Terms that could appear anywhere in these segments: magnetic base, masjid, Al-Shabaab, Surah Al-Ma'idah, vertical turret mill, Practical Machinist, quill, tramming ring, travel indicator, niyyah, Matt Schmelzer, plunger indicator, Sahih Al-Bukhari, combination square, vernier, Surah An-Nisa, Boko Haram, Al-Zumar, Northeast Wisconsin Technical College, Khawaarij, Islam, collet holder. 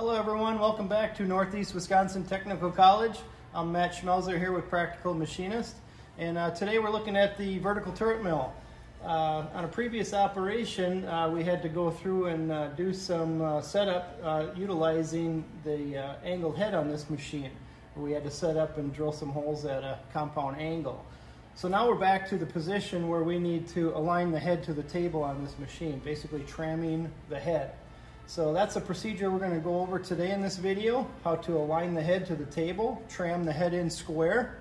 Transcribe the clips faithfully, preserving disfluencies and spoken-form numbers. Hello everyone, welcome back to Northeast Wisconsin Technical College. I'm Matt Schmelzer here with Practical Machinist, and uh, today we're looking at the vertical turret mill. Uh, on a previous operation, uh, we had to go through and uh, do some uh, setup uh, utilizing the uh, angled head on this machine. We had to set up and drill some holes at a compound angle. So now we're back to the position where we need to align the head to the table on this machine, basically tramming the head. So that's a procedure we're going to go over today in this video, how to align the head to the table, tram the head in square,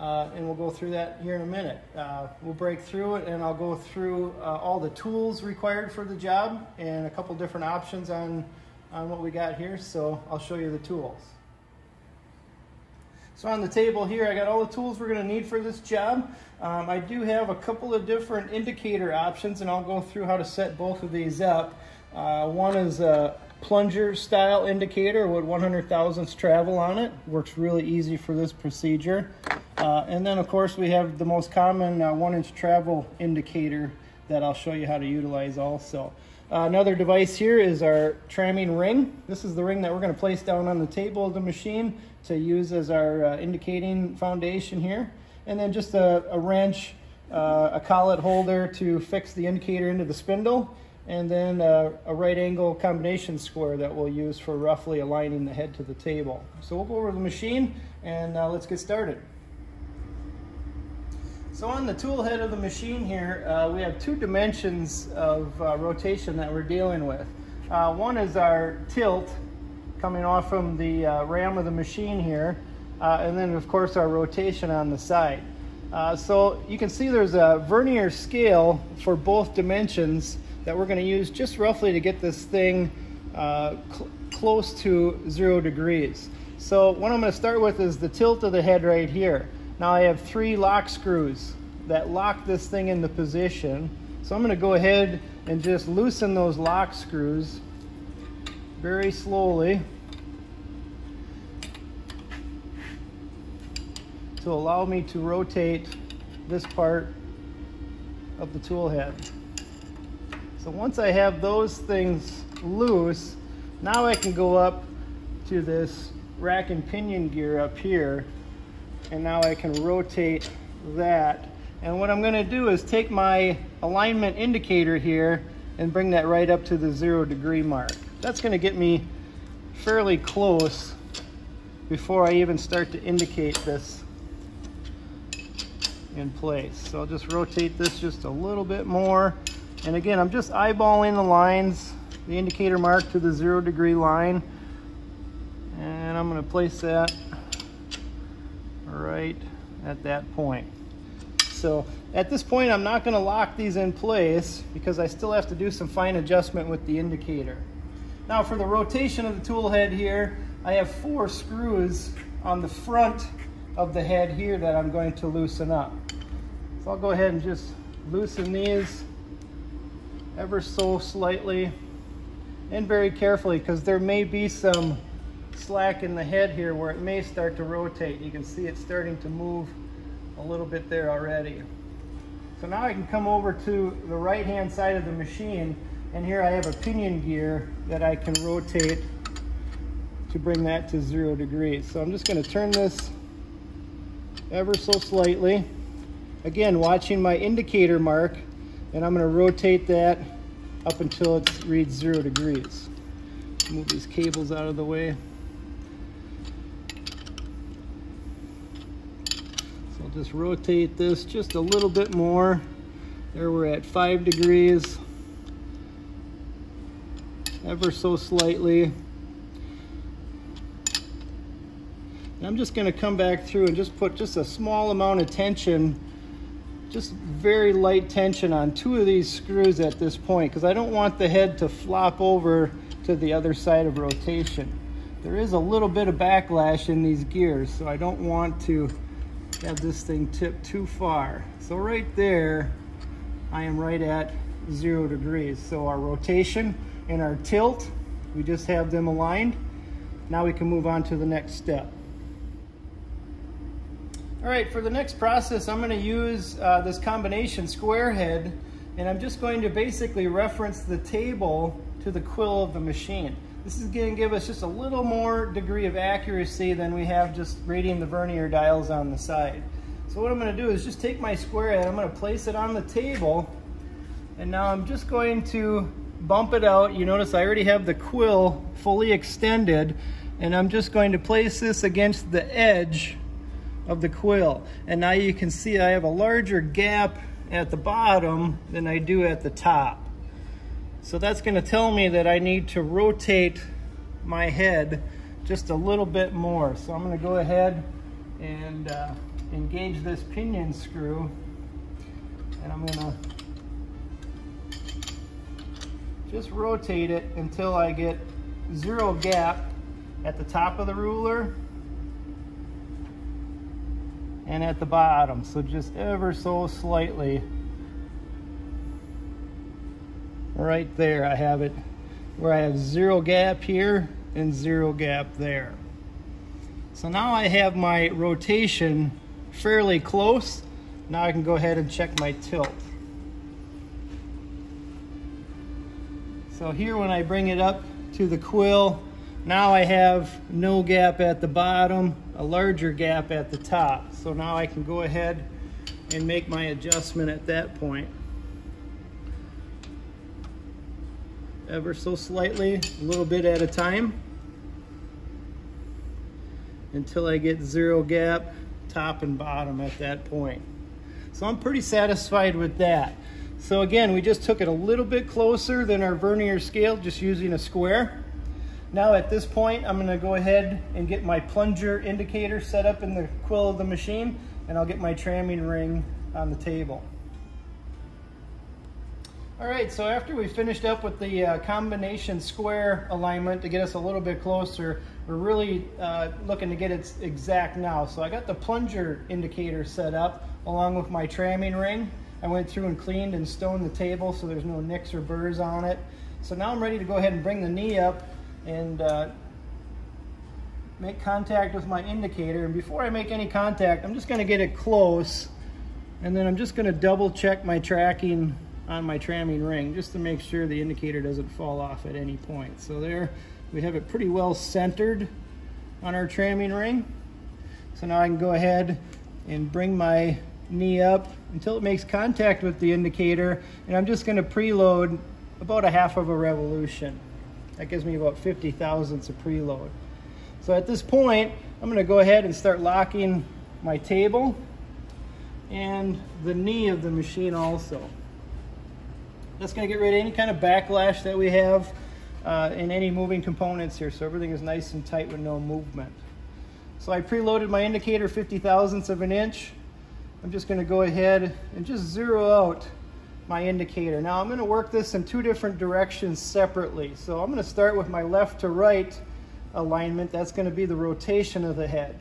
uh, and we'll go through that here in a minute. Uh, we'll break through it and I'll go through uh, all the tools required for the job and a couple different options on, on what we got here, so I'll show you the tools. So on the table here, I got all the tools we're going to need for this job. Um, I do have a couple of different indicator options, and I'll go through how to set both of these up. Uh, one is a plunger style indicator with one hundred thousandths travel on it. Works really easy for this procedure. Uh, and then of course we have the most common uh, one inch travel indicator that I'll show you how to utilize also. Uh, another device here is our tramming ring. This is the ring that we're going to place down on the table of the machine to use as our uh, indicating foundation here. And then just a, a wrench, uh, a collet holder to fix the indicator into the spindle, and then uh, a right angle combination square that we'll use for roughly aligning the head to the table. So we'll go over the machine and uh, let's get started. So on the tool head of the machine here, uh, we have two dimensions of uh, rotation that we're dealing with. Uh, one is our tilt coming off from the uh, ram of the machine here, uh, and then of course our rotation on the side. Uh, so you can see there's a vernier scale for both dimensions that we're going to use just roughly to get this thing uh, cl close to zero degrees. So what I'm going to start with is the tilt of the head right here. Now I have three lock screws that lock this thing into position. So I'm going to go ahead and just loosen those lock screws very slowly to allow me to rotate this part of the tool head. So once I have those things loose, now I can go up to this rack and pinion gear up here, and now I can rotate that. And what I'm going to do is take my alignment indicator here and bring that right up to the zero degree mark. That's going to get me fairly close before I even start to indicate this in place. So I'll just rotate this just a little bit more. And again, I'm just eyeballing the lines, the indicator mark to the zero degree line. And I'm going to place that right at that point. So at this point, I'm not going to lock these in place because I still have to do some fine adjustment with the indicator. Now for the rotation of the tool head here, I have four screws on the front of the head here that I'm going to loosen up. So I'll go ahead and just loosen these ever so slightly and very carefully, because there may be some slack in the head here where it may start to rotate. You can see it's starting to move a little bit there already. So now I can come over to the right hand side of the machine, and here I have a pinion gear that I can rotate to bring that to zero degrees. So I'm just going to turn this ever so slightly, again watching my indicator mark, and I'm going to rotate that up until it reads zero degrees. Move these cables out of the way. So I'll just rotate this just a little bit more. There we're at five degrees. Ever so slightly. And I'm just going to come back through and just put just a small amount of tension, just very light tension on two of these screws at this point, because I don't want the head to flop over to the other side of rotation. There is a little bit of backlash in these gears, so I don't want to have this thing tip too far. So right there, I am right at zero degrees. So our rotation and our tilt, we just have them aligned. Now we can move on to the next step. All right, for the next process, I'm going to use uh, this combination square head, and I'm just going to basically reference the table to the quill of the machine. This is going to give us just a little more degree of accuracy than we have just reading the vernier dials on the side. So what I'm going to do is just take my square and I'm going to place it on the table, and now I'm just going to bump it out. You notice I already have the quill fully extended, and I'm just going to place this against the edge of the quill, and now you can see I have a larger gap at the bottom than I do at the top. So that's going to tell me that I need to rotate my head just a little bit more. So I'm going to go ahead and uh, engage this pinion screw, and I'm going to just rotate it until I get zero gap at the top of the ruler and at the bottom. So just ever so slightly. Right there I have it, where I have zero gap here and zero gap there. So now I have my rotation fairly close. Now I can go ahead and check my tilt. So here when I bring it up to the quill, now I have no gap at the bottom, a larger gap at the top. So now I can go ahead and make my adjustment at that point. Ever so slightly, a little bit at a time, until I get zero gap top and bottom at that point. So I'm pretty satisfied with that. So again, we just took it a little bit closer than our vernier scale, just using a square. Now at this point, I'm going to go ahead and get my plunger indicator set up in the quill of the machine, and I'll get my tramming ring on the table. All right, so after we finished up with the uh, combination square alignment to get us a little bit closer, we're really uh, looking to get it exact now. So I got the plunger indicator set up along with my tramming ring. I went through and cleaned and stoned the table so there's no nicks or burrs on it. So now I'm ready to go ahead and bring the knee up and uh, make contact with my indicator. And before I make any contact, I'm just gonna get it close, and then I'm just gonna double check my tracking on my tramming ring just to make sure the indicator doesn't fall off at any point. So there we have it pretty well centered on our tramming ring. So now I can go ahead and bring my knee up until it makes contact with the indicator, and I'm just going to preload about a half of a revolution. That gives me about fifty thousandths of preload. So at this point I'm going to go ahead and start locking my table and the knee of the machine also. That's going to get rid of any kind of backlash that we have uh, in any moving components here, so everything is nice and tight with no movement. So I preloaded my indicator fifty thousandths of an inch. I'm just going to go ahead and just zero out my indicator. Now I'm going to work this in two different directions separately. So I'm going to start with my left to right alignment. That's going to be the rotation of the head.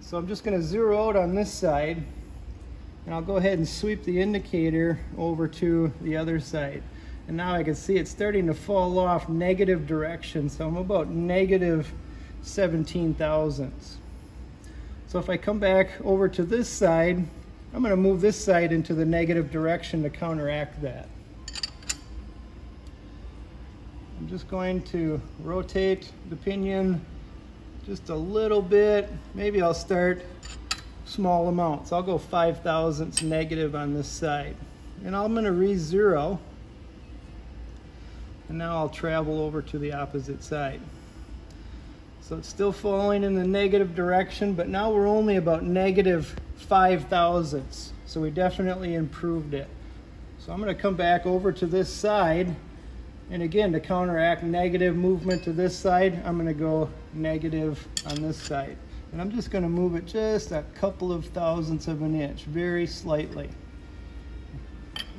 So I'm just going to zero out on this side, and I'll go ahead and sweep the indicator over to the other side. And now I can see it's starting to fall off negative direction, so I'm about negative seventeen thousandths. So if I come back over to this side, I'm going to move this side into the negative direction to counteract that. I'm just going to rotate the pinion just a little bit. Maybe I'll start small amounts. I'll go five thousandths negative on this side, and I'm going to re-zero, and now I'll travel over to the opposite side. So it's still falling in the negative direction, but now we're only about negative five thousandths, so we definitely improved it. So I'm going to come back over to this side, and again, to counteract negative movement to this side, I'm going to go negative on this side. And I'm just going to move it just a couple of thousandths of an inch, very slightly.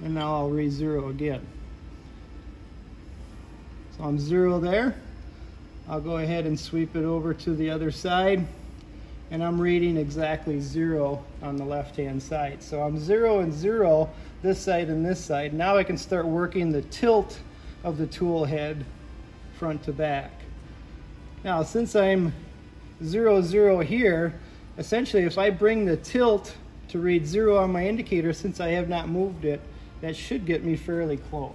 And now I'll re-zero again. So I'm zero there. I'll go ahead and sweep it over to the other side, and I'm reading exactly zero on the left-hand side. So I'm zero and zero this side and this side. Now I can start working the tilt of the tool head front to back. Now, since I'm zero zero here, essentially if I bring the tilt to read zero on my indicator, since I have not moved it, that should get me fairly close.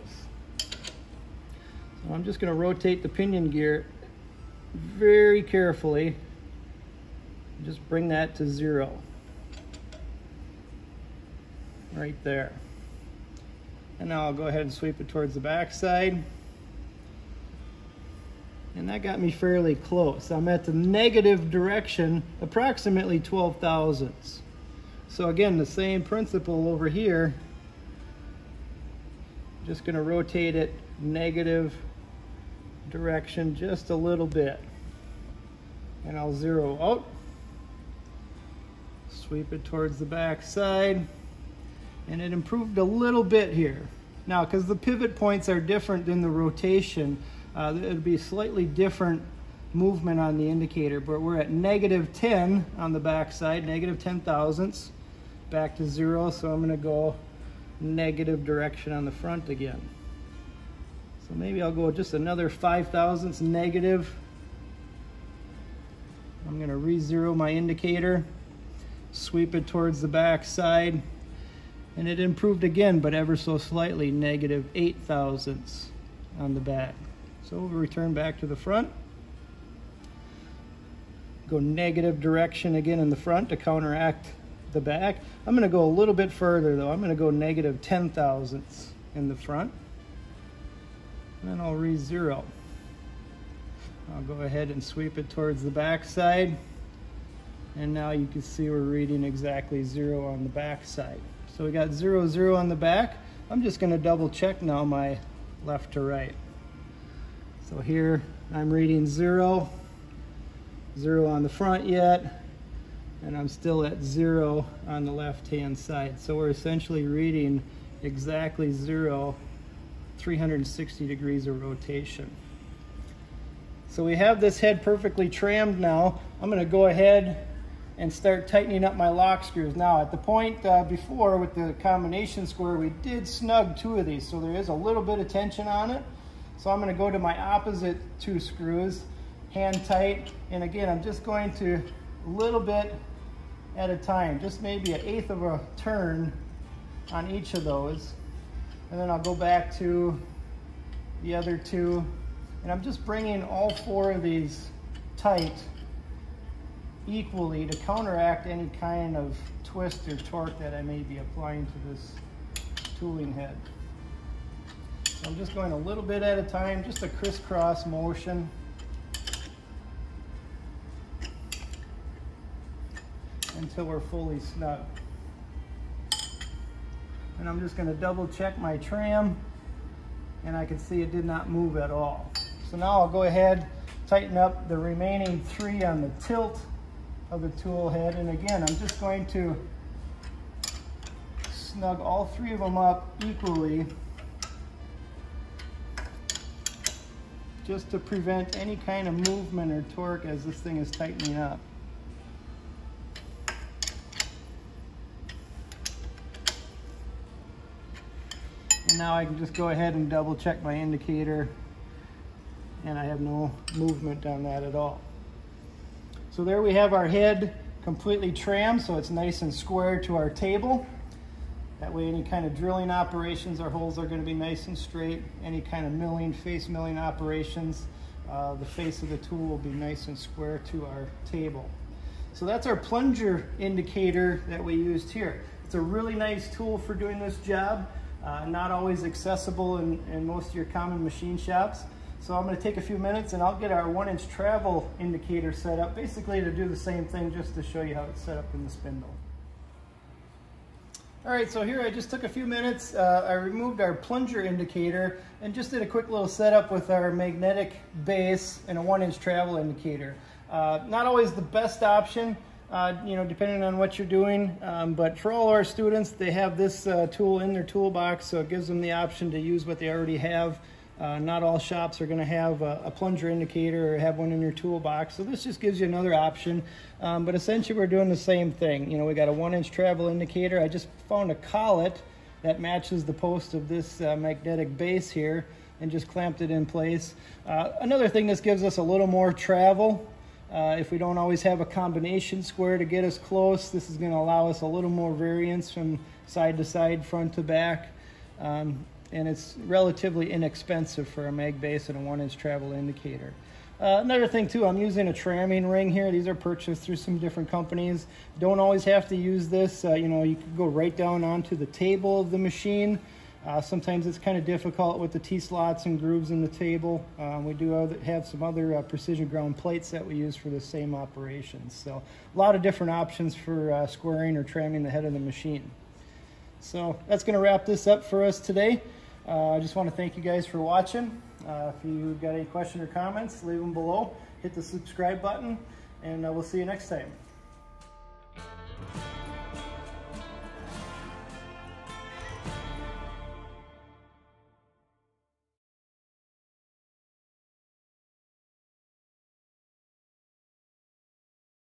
So I'm just going to rotate the pinion gear very carefully. Just bring that to zero. Right there. And now I'll go ahead and sweep it towards the back side. And that got me fairly close. I'm at the negative direction, approximately twelve thousandths. So again, the same principle over here. Just going to rotate it negative direction just a little bit. And I'll zero out. Sweep it towards the back side. And it improved a little bit here. Now, because the pivot points are different than the rotation, Uh, it'll be slightly different movement on the indicator, but we're at negative ten on the back side, negative ten thousandths, back to zero. So I'm going to go negative direction on the front again. So maybe I'll go just another five thousandths negative. I'm going to re-zero my indicator, sweep it towards the back side, and it improved again, but ever so slightly, negative eight thousandths on the back. So we'll return back to the front, go negative direction again in the front to counteract the back. I'm going to go a little bit further though. I'm going to go negative ten thousandths in the front. And then I'll re-zero. I'll go ahead and sweep it towards the back side. And now you can see we're reading exactly zero on the back side. So we got zero, zero on the back. I'm just going to double check now my left to right. So here I'm reading zero, zero on the front yet, and I'm still at zero on the left-hand side. So we're essentially reading exactly zero, three hundred sixty degrees of rotation. So we have this head perfectly trammed now. I'm gonna go ahead and start tightening up my lock screws. Now at the point uh, before with the combination square, we did snug two of these, so there is a little bit of tension on it. So I'm going to go to my opposite two screws, hand tight, and again, I'm just going to a little bit at a time, just maybe an eighth of a turn on each of those. And then I'll go back to the other two, and I'm just bringing all four of these tight equally to counteract any kind of twist or torque that I may be applying to this tooling head. I'm just going a little bit at a time, just a crisscross motion. Until we're fully snug. And I'm just going to double check my tram, and I can see it did not move at all. So now I'll go ahead, tighten up the remaining three on the tilt of the tool head. And again, I'm just going to snug all three of them up equally, just to prevent any kind of movement or torque as this thing is tightening up. And now I can just go ahead and double check my indicator, and I have no movement on that at all. So there we have our head completely trammed, so it's nice and square to our table. That way any kind of drilling operations or holes are going to be nice and straight. Any kind of milling, face milling operations, uh, the face of the tool will be nice and square to our table. So that's our plunger indicator that we used here. It's a really nice tool for doing this job. Uh, not always accessible in, in most of your common machine shops. So I'm going to take a few minutes and I'll get our one inch travel indicator set up, basically to do the same thing, just to show you how it's set up in the spindle. All right, so here I just took a few minutes. Uh, I removed our plunger indicator and just did a quick little setup with our magnetic base and a one inch travel indicator. Uh, not always the best option, uh, you know, depending on what you're doing, um, but for all our students, they have this uh, tool in their toolbox, so it gives them the option to use what they already have. Uh, not all shops are going to have a, a plunger indicator or have one in your toolbox, so this just gives you another option. Um, but essentially we're doing the same thing. You know, we got a one inch travel indicator. I just found a collet that matches the post of this uh, magnetic base here and just clamped it in place. Uh, another thing, this gives us a little more travel. Uh, if we don't always have a combination square to get us close, this is going to allow us a little more variance from side to side, front to back. Um, and it's relatively inexpensive for a mag base and a one inch travel indicator. Uh, another thing too, I'm using a tramming ring here. These are purchased through some different companies. Don't always have to use this. Uh, you know, you can go right down onto the table of the machine. Uh, sometimes it's kind of difficult with the T-slots and grooves in the table. Um, we do have some other uh, precision ground plates that we use for the same operations. So a lot of different options for uh, squaring or tramming the head of the machine. So that's going to wrap this up for us today. Uh, I just want to thank you guys for watching. Uh, if you've got any questions or comments, leave them below. Hit the subscribe button, and uh, we'll see you next time.